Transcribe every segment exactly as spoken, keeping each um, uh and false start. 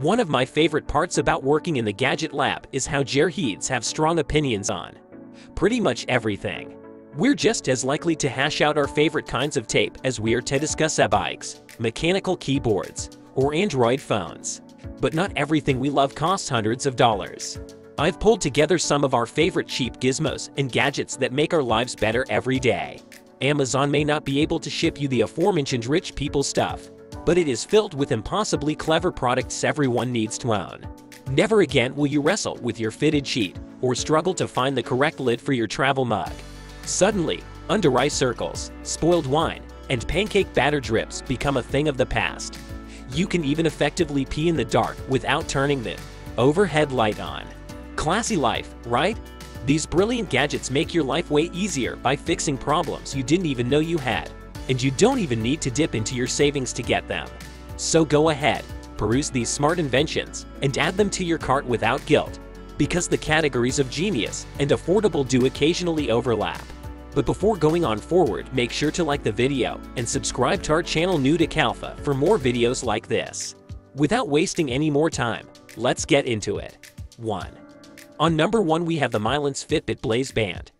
One of my favorite parts about working in the Gadget Lab is how gerheads have strong opinions on pretty much everything. We're just as likely to hash out our favorite kinds of tape as we are to discuss e-bikes, mechanical keyboards, or Android phones. But not everything we love costs hundreds of dollars. I've pulled together some of our favorite cheap gizmos and gadgets that make our lives better every day. Amazon may not be able to ship you the aforementioned rich people stuff, but it is filled with impossibly clever products everyone needs to own. Never again will you wrestle with your fitted sheet or struggle to find the correct lid for your travel mug. Suddenly, under-eye circles, spoiled wine, and pancake batter drips become a thing of the past. You can even effectively pee in the dark without turning the overhead light on. Classy life, right? These brilliant gadgets make your life way easier by fixing problems you didn't even know you had, and you don't even need to dip into your savings to get them. So go ahead, peruse these smart inventions, and add them to your cart without guilt, because the categories of genius and affordable do occasionally overlap. But before going on forward, make sure to like the video and subscribe to our channel new to Calpha for more videos like this. Without wasting any more time, let's get into it. one. On number one we have the Mylan's Fitbit Blaze Band.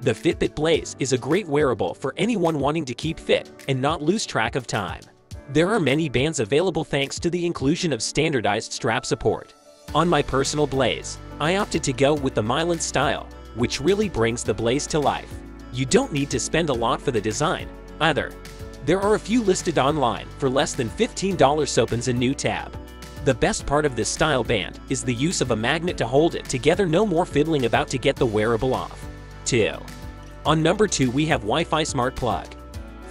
The Fitbit Blaze is a great wearable for anyone wanting to keep fit and not lose track of time. There are many bands available thanks to the inclusion of standardized strap support. On my personal Blaze, I opted to go with the Mylan style, which really brings the Blaze to life. You don't need to spend a lot for the design, either. There are a few listed online for less than fifteen dollars, opens a new tab. The best part of this style band is the use of a magnet to hold it together, no more fiddling about to get the wearable off. two. On number two we have Wi-Fi Smart Plug.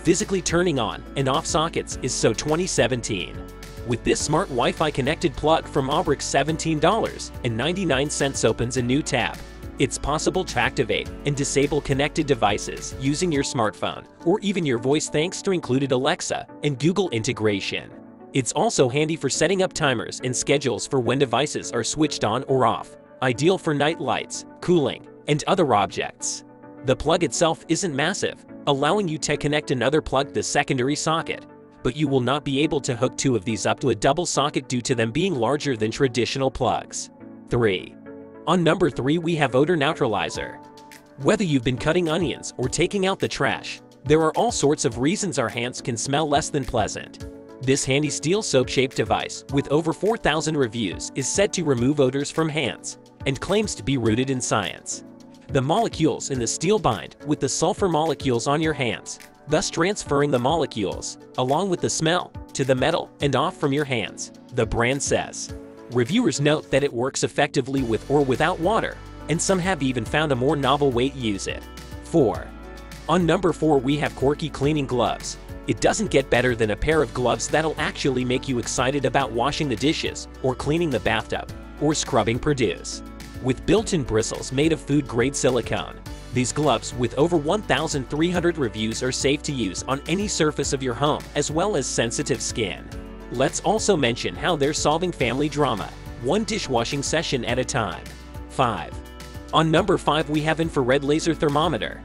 Physically turning on and off sockets is so twenty seventeen. With this smart Wi-Fi connected plug from Aubrix, seventeen ninety-nine, opens a new tab. It's possible to activate and disable connected devices using your smartphone or even your voice thanks to included Alexa and Google integration. It's also handy for setting up timers and schedules for when devices are switched on or off, ideal for night lights, cooling, and other objects. The plug itself isn't massive, allowing you to connect another plug to the secondary socket, but you will not be able to hook two of these up to a double socket due to them being larger than traditional plugs. three. On number three we have Odor Neutralizer. Whether you've been cutting onions or taking out the trash, there are all sorts of reasons our hands can smell less than pleasant. This handy steel soap-shaped device with over four thousand reviews is said to remove odors from hands and claims to be rooted in science. The molecules in the steel bind with the sulfur molecules on your hands, thus transferring the molecules, along with the smell, to the metal and off from your hands, the brand says. Reviewers note that it works effectively with or without water, and some have even found a more novel way to use it. four. On number four we have Corky Cleaning Gloves. It doesn't get better than a pair of gloves that'll actually make you excited about washing the dishes, or cleaning the bathtub, or scrubbing produce. With built-in bristles made of food-grade silicone, these gloves with over one thousand three hundred reviews are safe to use on any surface of your home as well as sensitive skin. Let's also mention how they're solving family drama, one dishwashing session at a time. five. On number five we have Infrared Laser Thermometer.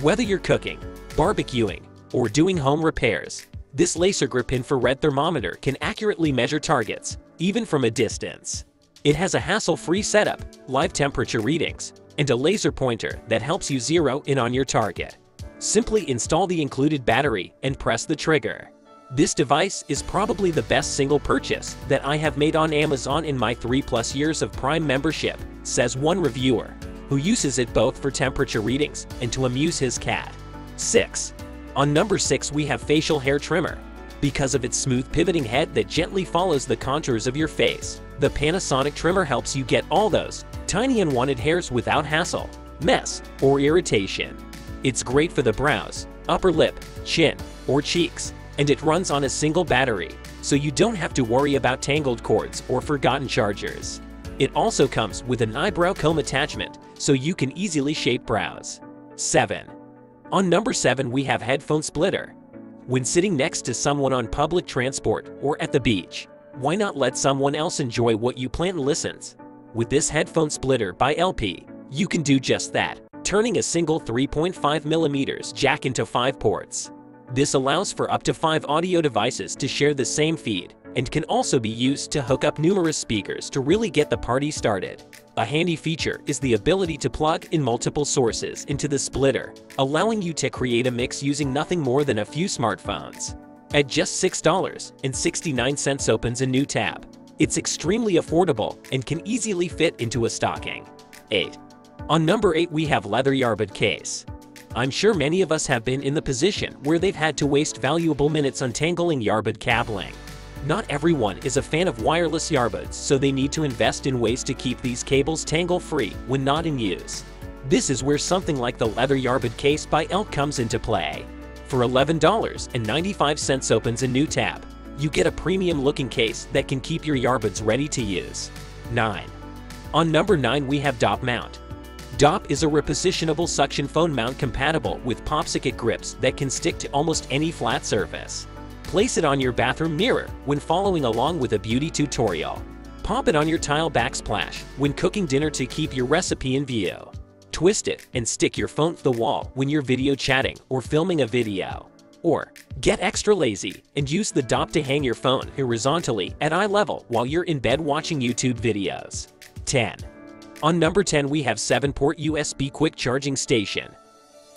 Whether you're cooking, barbecuing, or doing home repairs, this laser grip infrared thermometer can accurately measure targets, even from a distance. It has a hassle-free setup, live temperature readings, and a laser pointer that helps you zero in on your target. Simply install the included battery and press the trigger. This device is probably the best single purchase that I have made on Amazon in my three plus years of Prime membership, says one reviewer, who uses it both for temperature readings and to amuse his cat. six. On number six we have Facial Hair Trimmer. Because of its smooth pivoting head that gently follows the contours of your face, the Panasonic trimmer helps you get all those tiny unwanted hairs without hassle, mess, or irritation. It's great for the brows, upper lip, chin, or cheeks, and it runs on a single battery, so you don't have to worry about tangled cords or forgotten chargers. It also comes with an eyebrow comb attachment, so you can easily shape brows. seven. On number seven we have Headphone Splitter. When sitting next to someone on public transport or at the beach, why not let someone else enjoy what you plan and listens? With this Headphone Splitter by L P, you can do just that, turning a single three point five millimeter jack into five ports. This allows for up to five audio devices to share the same feed, and can also be used to hook up numerous speakers to really get the party started. A handy feature is the ability to plug in multiple sources into the splitter, allowing you to create a mix using nothing more than a few smartphones. At just six dollars and sixty-nine cents opens a new tab. It's extremely affordable and can easily fit into a stocking. eight. On number eight we have leather earbud case. I'm sure many of us have been in the position where they've had to waste valuable minutes untangling earbud cabling. Not everyone is a fan of wireless earbuds, so they need to invest in ways to keep these cables tangle-free when not in use. This is where something like the leather earbud case by Elk comes into play. For eleven dollars and ninety-five cents opens a new tab. You get a premium-looking case that can keep your earbuds ready to use. nine. On number nine we have Dop Mount. Dop is a repositionable suction phone mount compatible with PopSocket grips that can stick to almost any flat surface. Place it on your bathroom mirror when following along with a beauty tutorial. Pop it on your tile backsplash when cooking dinner to keep your recipe in view. Twist it and stick your phone to the wall when you're video chatting or filming a video. Or get extra lazy and use the Dop to hang your phone horizontally at eye level while you're in bed watching YouTube videos. ten. On number ten we have seven port U S B quick charging station.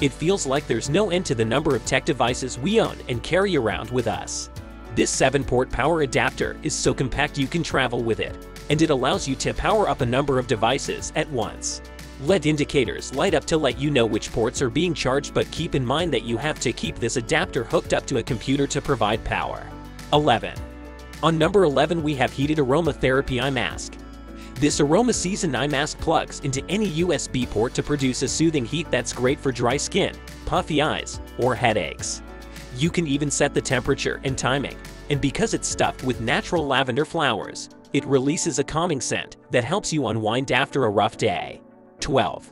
It feels like there's no end to the number of tech devices we own and carry around with us. This seven port power adapter is so compact you can travel with it, and it allows you to power up a number of devices at once. L E D indicators light up to let you know which ports are being charged, but keep in mind that you have to keep this adapter hooked up to a computer to provide power. eleven. On number eleven we have heated aromatherapy eye mask. This Aroma Season Eye Mask plugs into any U S B port to produce a soothing heat that's great for dry skin, puffy eyes, or headaches. You can even set the temperature and timing, and because it's stuffed with natural lavender flowers, it releases a calming scent that helps you unwind after a rough day. twelve.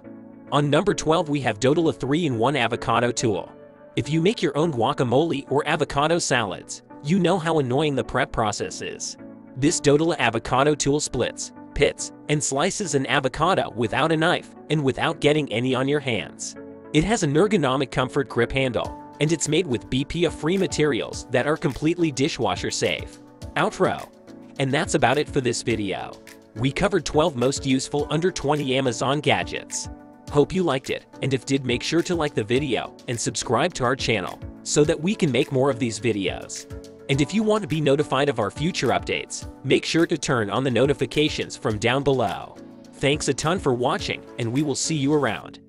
On number twelve we have Dodala three in one Avocado Tool. If you make your own guacamole or avocado salads, you know how annoying the prep process is. This Dodala Avocado Tool splits, pits, and slices an avocado without a knife and without getting any on your hands. It has an ergonomic comfort grip handle, and it's made with B P A-free materials that are completely dishwasher safe. Outro. And that's about it for this video. We covered twelve most useful under twenty Amazon gadgets. Hope you liked it, and if did, make sure to like the video and subscribe to our channel so that we can make more of these videos. And if you want to be notified of our future updates, make sure to turn on the notifications from down below. Thanks a ton for watching, and we will see you around.